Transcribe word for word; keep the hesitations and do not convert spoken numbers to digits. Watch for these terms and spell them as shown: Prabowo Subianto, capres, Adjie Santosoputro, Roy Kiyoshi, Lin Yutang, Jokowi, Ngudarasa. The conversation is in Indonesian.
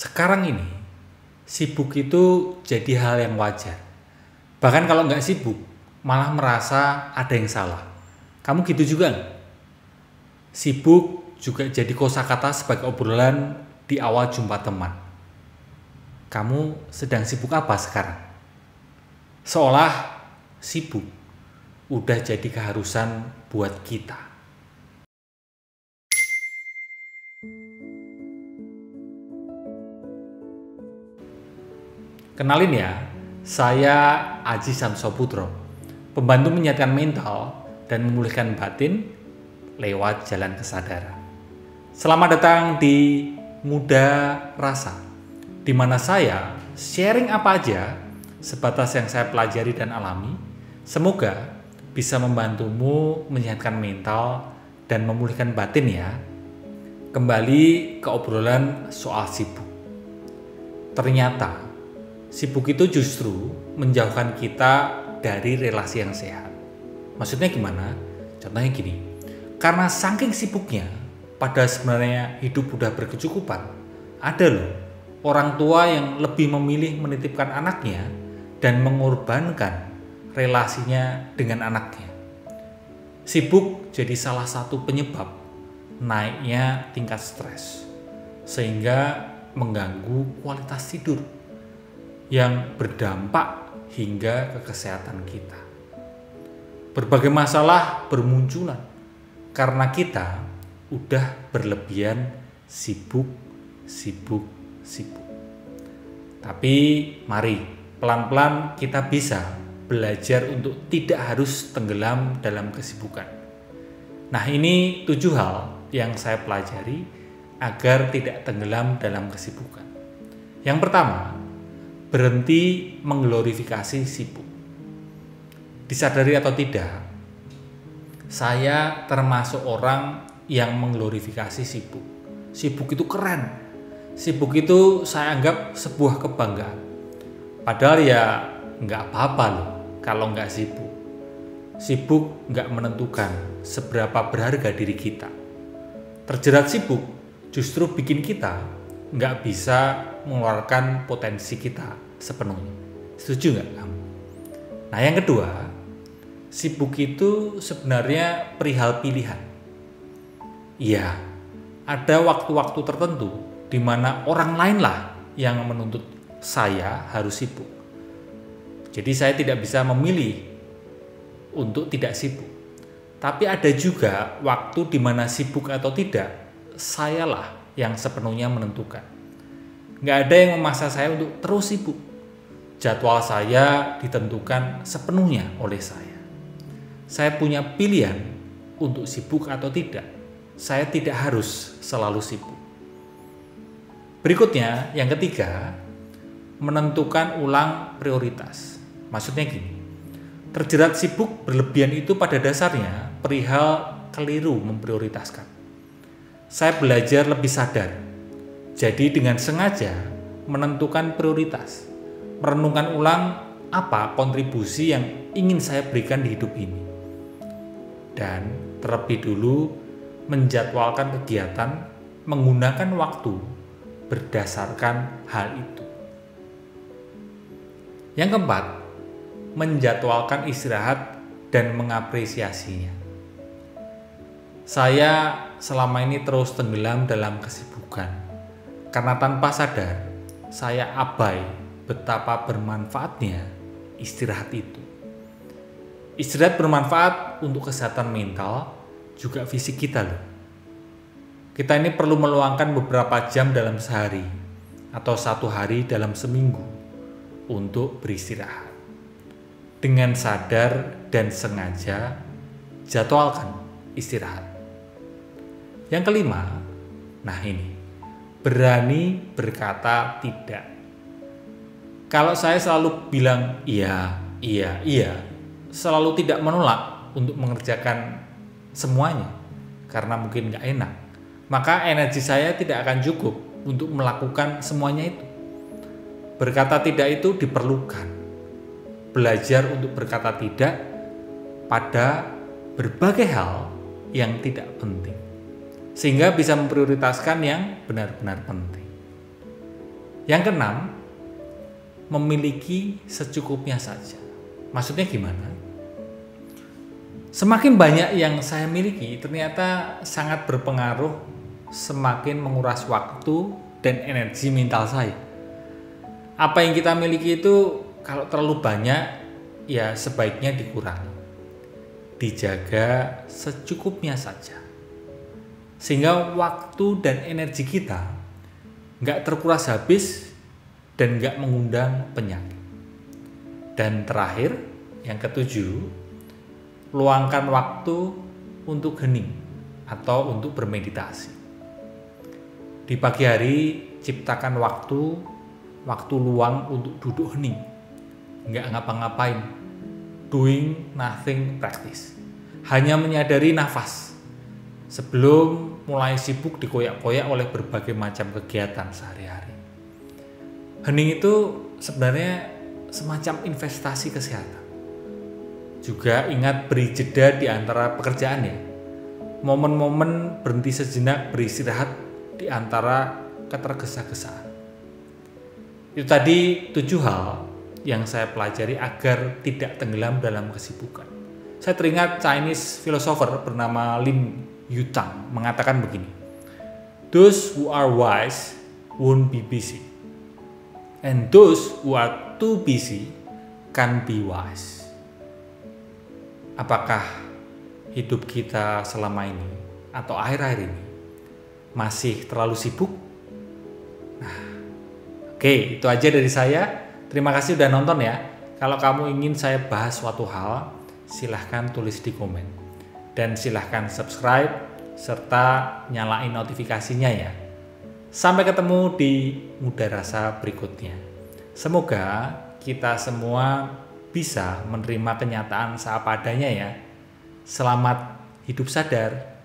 sekarang ini sibuk itu jadi hal yang wajar. Bahkan kalau nggak sibuk, malah merasa ada yang salah. Kamu gitu juga nggak? Sibuk juga jadi kosakata sebagai obrolan di awal jumpa teman. Kamu sedang sibuk apa sekarang? Seolah sibuk udah jadi keharusan buat kita. Kenalin ya, saya Adjie Santosoputro, pembantu menyehatkan mental dan memulihkan batin lewat jalan kesadaran. Selamat datang di Ngudarasa, di mana saya sharing apa aja sebatas yang saya pelajari dan alami. Semoga bisa membantumu menyehatkan mental dan memulihkan batin ya. Kembali ke obrolan soal sibuk. Ternyata sibuk itu justru menjauhkan kita dari relasi yang sehat. Maksudnya gimana? Contohnya gini, karena saking sibuknya, padahal sebenarnya hidup udah berkecukupan. Ada loh, orang tua yang lebih memilih menitipkan anaknya dan mengorbankan relasinya dengan anaknya. Sibuk jadi salah satu penyebab naiknya tingkat stres, sehingga mengganggu kualitas tidur yang berdampak hingga ke kesehatan kita. Berbagai masalah bermunculan karena kita udah berlebihan sibuk, sibuk, sibuk. Tapi mari pelan-pelan kita bisa belajar untuk tidak harus tenggelam dalam kesibukan. Nah, ini tujuh hal yang saya pelajari agar tidak tenggelam dalam kesibukan. Yang pertama, berhenti mengglorifikasi sibuk. Disadari atau tidak, saya termasuk orang yang mengglorifikasi sibuk. Sibuk itu keren. Sibuk itu saya anggap sebuah kebanggaan. Padahal ya nggak apa-apa loh kalau nggak sibuk. Sibuk nggak menentukan seberapa berharga diri kita. Terjerat sibuk justru bikin kita nggak bisa mengeluarkan potensi kita sepenuhnya. Setuju nggak kamu? Nah, yang kedua, sibuk itu sebenarnya perihal pilihan. Iya, ada waktu-waktu tertentu di mana orang lainlah yang menuntut saya harus sibuk. Jadi saya tidak bisa memilih untuk tidak sibuk. Tapi ada juga waktu di mana sibuk atau tidak, sayalah yang sepenuhnya menentukan. Nggak ada yang memaksa saya untuk terus sibuk. Jadwal saya ditentukan sepenuhnya oleh saya. Saya punya pilihan untuk sibuk atau tidak. Saya tidak harus selalu sibuk. Berikutnya, yang ketiga, menentukan ulang prioritas. Maksudnya gini, terjerat sibuk berlebihan itu pada dasarnya perihal keliru memprioritaskan. Saya belajar lebih sadar, jadi dengan sengaja menentukan prioritas, merenungkan ulang apa kontribusi yang ingin saya berikan di hidup ini. Dan terlebih dulu menjadwalkan kegiatan menggunakan waktu berdasarkan hal itu. Yang keempat, menjadwalkan istirahat dan mengapresiasinya. Saya selama ini terus tenggelam dalam kesibukan, karena tanpa sadar saya abai betapa bermanfaatnya istirahat itu. Istirahat bermanfaat untuk kesehatan mental, juga fisik kita loh. Kita ini perlu meluangkan beberapa jam dalam sehari, atau satu hari dalam seminggu, untuk beristirahat. Dengan sadar dan sengaja, jadwalkan istirahat. Yang kelima, nah ini, berani berkata tidak. Kalau saya selalu bilang iya, iya, iya, selalu tidak menolak untuk mengerjakan semuanya, karena mungkin gak enak, maka energi saya tidak akan cukup untuk melakukan semuanya itu. Berkata tidak itu diperlukan. Belajar untuk berkata tidak pada berbagai hal yang tidak penting, sehingga bisa memprioritaskan yang benar-benar penting. Yang keenam, memiliki secukupnya saja. Maksudnya gimana? Semakin banyak yang saya miliki ternyata sangat berpengaruh, semakin menguras waktu dan energi mental saya. Apa yang kita miliki itu kalau terlalu banyak ya sebaiknya dikurangi, dijaga secukupnya saja, sehingga waktu dan energi kita nggak terkuras habis dan nggak mengundang penyakit. Dan terakhir, yang ketujuh, luangkan waktu untuk hening atau untuk bermeditasi. Di pagi hari, ciptakan waktu, waktu luang untuk duduk hening. Nggak ngapa-ngapain, doing nothing practice. Hanya menyadari nafas sebelum mulai sibuk dikoyak-koyak oleh berbagai macam kegiatan sehari-hari. Hening itu sebenarnya semacam investasi kesehatan. Juga ingat beri jeda di antara pekerjaan ya. Momen-momen berhenti sejenak beristirahat di antara ketergesa-gesaan. Itu tadi tujuh hal yang saya pelajari agar tidak tenggelam dalam kesibukan. Saya teringat Chinese philosopher bernama Lin Yutang mengatakan begini. Those who are wise won't be busy. And those who are too busy can't be wise. Apakah hidup kita selama ini atau akhir-akhir ini masih terlalu sibuk? Nah, oke, itu aja dari saya. Terima kasih udah nonton ya. Kalau kamu ingin saya bahas suatu hal, silahkan tulis di komen. Dan silahkan subscribe serta nyalain notifikasinya ya. Sampai ketemu di Ngudarasa berikutnya. Semoga kita semua bisa menerima kenyataan seapa adanya ya. Selamat hidup sadar.